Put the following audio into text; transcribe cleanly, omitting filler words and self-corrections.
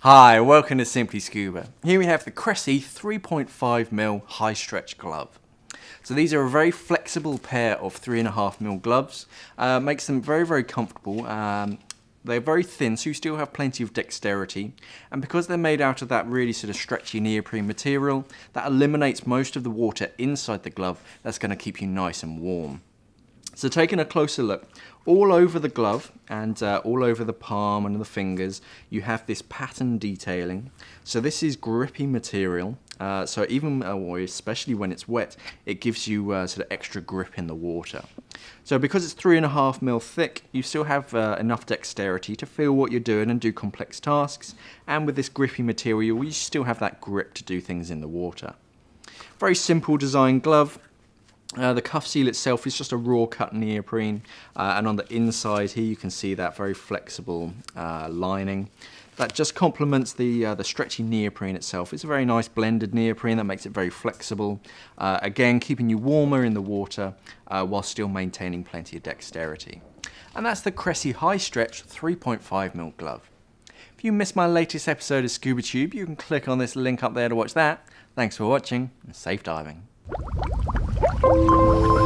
Hi, welcome to Simply Scuba. Here we have the Cressi 3.5mm high stretch glove. So these are a very flexible pair of 3.5mm gloves. Makes them very, very comfortable. They're very thin, so you still have plenty of dexterity. And because they're made out of that really sort of stretchy neoprene material, that eliminates most of the water inside the glove. That's going to keep you nice and warm. So taking a closer look, all over the glove and all over the palm and the fingers, you have this pattern detailing. So this is grippy material. So even, or especially when it's wet, it gives you sort of extra grip in the water. So because it's 3.5mm thick, you still have enough dexterity to feel what you're doing and do complex tasks. And with this grippy material, you still have that grip to do things in the water. Very simple design glove. The cuff seal itself is just a raw cut neoprene, and on the inside here you can see that very flexible lining. That just complements the stretchy neoprene itself. It's a very nice blended neoprene that makes it very flexible. Again, keeping you warmer in the water while still maintaining plenty of dexterity. And that's the Cressi High Stretch 3.5mm glove. If you missed my latest episode of Scuba Tube, you can click on this link up there to watch that. Thanks for watching and safe diving. Thank you.